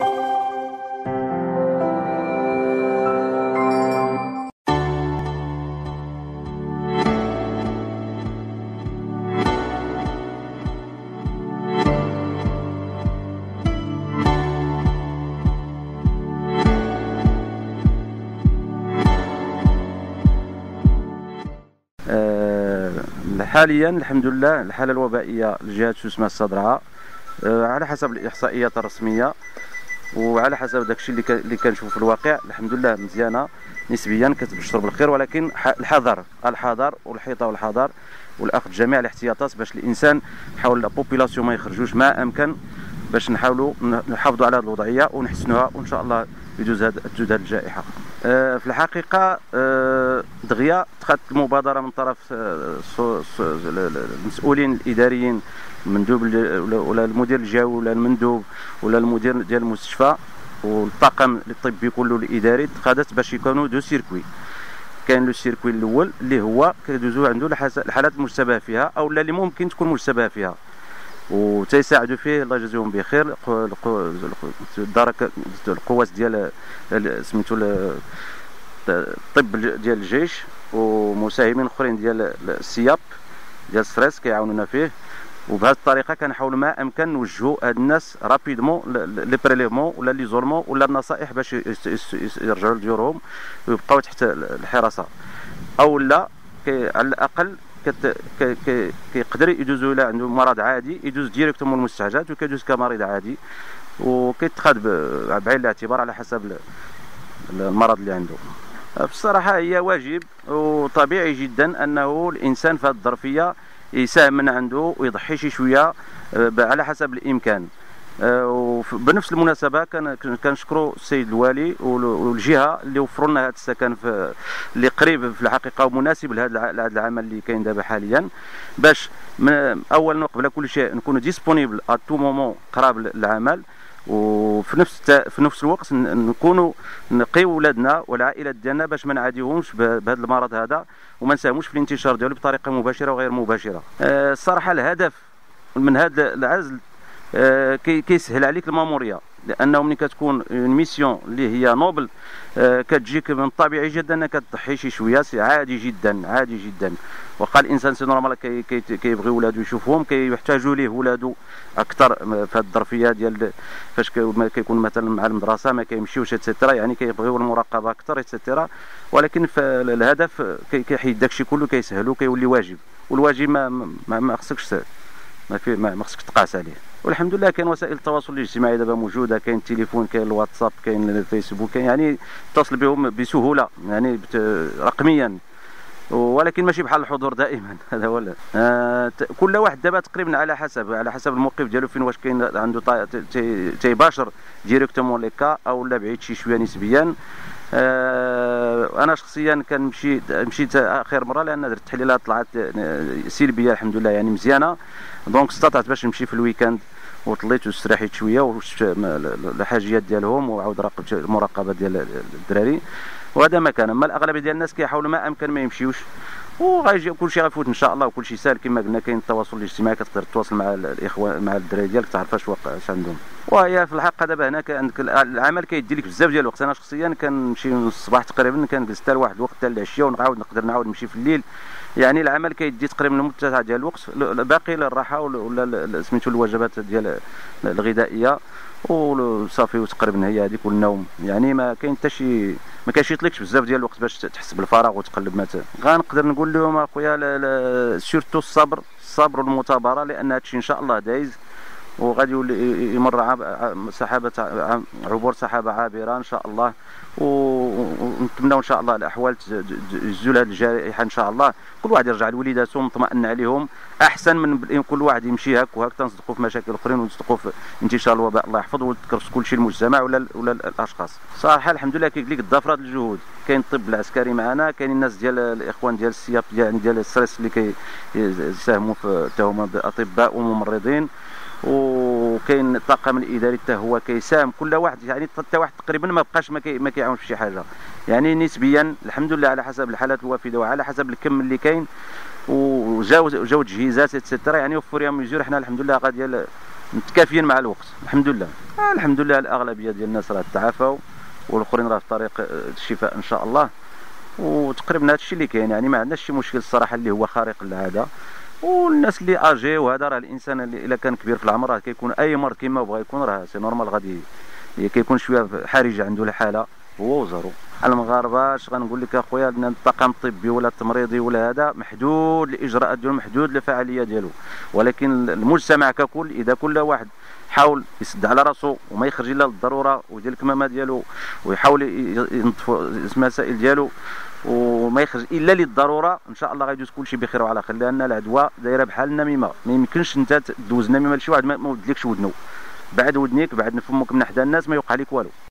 حاليا الحمد لله الحاله الوبائيه لجهه سوسمه الصدرعه على حسب الاحصائيات الرسميه وعلى حسب داكشي اللي كنشوف في الواقع الحمد لله مزيانه نسبيا كتبشر بالخير، ولكن الحذر والحيطه والحذر والاخذ جميع الاحتياطات باش الانسان حاول البوبولاسيون ما يخرجوش ما امكن باش نحاولوا نحافظوا على هذه الوضعيه ونحسنوها وان شاء الله يدوز هذه الجائحه. في الحقيقه دغيا تخذت المبادره من طرف المسؤولين الاداريين المندوب ولا المدير الجوي ولا المندوب ولا المدير ديال المستشفى والطاقم الطبي كله الاداري اتخذت باش يكونوا دو سيركوي. كاين لو سيركوي الاول اللي هو كيدوزو عنده الحالات المشتبه فيها او اللي ممكن تكون مشتبه فيها وتيساعدوا فيه الله يجازيهم بخير القوات ديال سميتو الطب ديال الجيش ومساهمين اخرين ديال السياب ديال السريس كيعاونونا فيه، وبهذه الطريقه كنحاولوا ما امكن نوجهوا هاد الناس رابيدمون لي بريليفمون ولا لي زورمون ولا النصائح باش يرجعوا لديورهم ويبقاو تحت الحراسه او لا على الاقل كيقدر يدوزو الى عنده مرض عادي يدوز ديريكتومون المستعجلات وكيدوز كمريض عادي وكيتخاد بعين الاعتبار على حسب المرض اللي عنده. بصراحه هي واجب وطبيعي جدا انه الانسان في هذه الظرفيه يساهم من عنده ويضحي شي شويه على حسب الامكان. وبنفس المناسبه كنشكروا السيد الوالي والجهه اللي وفروا لنا هذا السكن اللي قريب في الحقيقه ومناسب لهذا العمل اللي كاين دابا حاليا باش اولا قبل كل شيء نكونوا ديسبونيبل ا تو مومون قراب للعمل وفي نفس الوقت نكونوا نقيو ولادنا والعائلات ديالنا باش ما نعاديهمش بهذا المرض هذا وما نساهموش في الانتشار ديالو بطريقه مباشره وغير مباشره. الصراحه الهدف من هذا العزل كيسهل عليك الماموريه لانه ملي كتكون اون ميسيون اللي هي نوبل كتجيك من الطبيعي جدا انك تضحي شي شويه عادي جدا عادي جدا. وقال الانسان سي نورمال كيبغي ولادو يشوفهم كيحتاجوا ليه ولادو اكثر في هذه الظرفيه ديال فاش كيكون مثلا مع المدرسه ما كيمشيوش اتسيتيرا يعني كيبغيو المراقبه اكثر اتسيتيرا، ولكن الهدف كيحيد داكشي كله كيسهلو كيولي واجب والواجب ما خصكش ما خصكش تقاس عليه. والحمد لله كاين وسائل التواصل الاجتماعي دابا موجوده كاين التليفون كاين الواتساب كاين الفيسبوك كاين يعني اتصل بهم بسهوله يعني رقميا ولكن ماشي بحال الحضور دائما هذا هو. كل واحد دابا تقريبا على حسب الموقف ديالو فين واش كاين عنده تيباشر ديريكتومون لي كا او لا بعيد شي شويه نسبيا. انا شخصيا مشيت اخر مره لان درت التحليلات طلعت سلبيه الحمد لله يعني مزيانه دونك استطعت باش نمشي في الويكاند وطليت واستريحيت شويه وشفت الحاجيات ديالهم وعاود راقبت المراقبه ديال الدراري وهذا ما كان. اما الاغلبيه ديال الناس كيحاولوا ما امكن ما يمشيوش وغيجي كلشي غيفوت ان شاء الله وكلشي ساهل كما قلنا. كاين التواصل الاجتماعي كتقدر تتواصل مع الاخوان مع الدراري ديالك تعرف اش واقع اش عندهم وهي في الحق دابا هناك عندك العمل كيدي لك بزاف ديال الوقت. انا شخصيا كنمشي من الصباح تقريبا كنجلس حتى لواحد الوقت حتى العشيه ونعاود نقدر نعاود نمشي في الليل يعني العمل كيدي تقريبا المتسع ديال الوقت باقي للراحه ولا سميتو الوجبات ديال الغذائيه وصافي وتقريبا هي هذيك والنوم يعني ما كاين حتى شي ما كيشيطلكش بزاف ديال الوقت باش تحس بالفراغ وتقلب مثلا. غنقدر نقول لهم اخويا سيرتو الصبر والمثابره لان هادشي ان شاء الله دايز وغادي يمر عبور سحابه عابره ان شاء الله ونتمناو ان شاء الله الاحوال تزول هذه الجائحه ان شاء الله كل واحد يرجع لوليداتهم مطمئن عليهم احسن من كل واحد يمشي هاك وهاك تنصدقوا في مشاكل اخرين ونصدقوا في انتشار الوباء الله يحفظ وتكرس كل شيء المجتمع ولا الاشخاص. صراحه الحمد لله كيجي لك الظفر هذا الجهود كاين الطب العسكري معنا كاين الناس ديال الاخوان ديال السياب ديال السريس اللي كيساهموا حتى هما باطباء وممرضين وكاين الطاقم الاداري حتى هو كيساهم كل واحد يعني حتى واحد تقريبا ما بقاش ما كيعاونش في شي حاجه يعني نسبيا الحمد لله على حسب الحالات الوافده وعلى حسب الكم اللي كاين وجاو تجهيزات اتسيتيرا يعني وفور يا ميزور. حنا الحمد لله غادي متكافيين مع الوقت الحمد لله. الحمد لله الاغلبيه ديال الناس راه تعافوا والاخرين راه في طريق الشفاء ان شاء الله، وتقريبا هذا الشيء اللي كاين، يعني ما عندناش شي مشكل الصراحه اللي هو خارق للعاده. والناس اللي اجي وهذا راه الانسان اللي الا كان كبير في العمر راه كيكون اي مرض كما بغى يكون راه سي نورمال غادي كيكون شويه حرجه عنده الحاله هو وزارو. المغاربه اش غنقول لك اخويا، الطاقم الطبي ولا التمريضي ولا هذا محدود، الاجراءات ديالو محدود، الفعاليه ديالو، ولكن المجتمع ككل اذا كل واحد حاول يسد على راسو وما يخرج الا للضروره ويدير الكمامه ديالو ويحاول ينظف المسائل ديالو وما يخرج الا للضروره، ان شاء الله غيدوز كلشي بخير وعلى خير. لان العدوى دايره بحال النميمه، ما يمكنش انت تدوز نميمه لشي واحد ما ودلكش ودنو، بعد ودنيك بعد فمك من حدا الناس ما يوقع لك والو.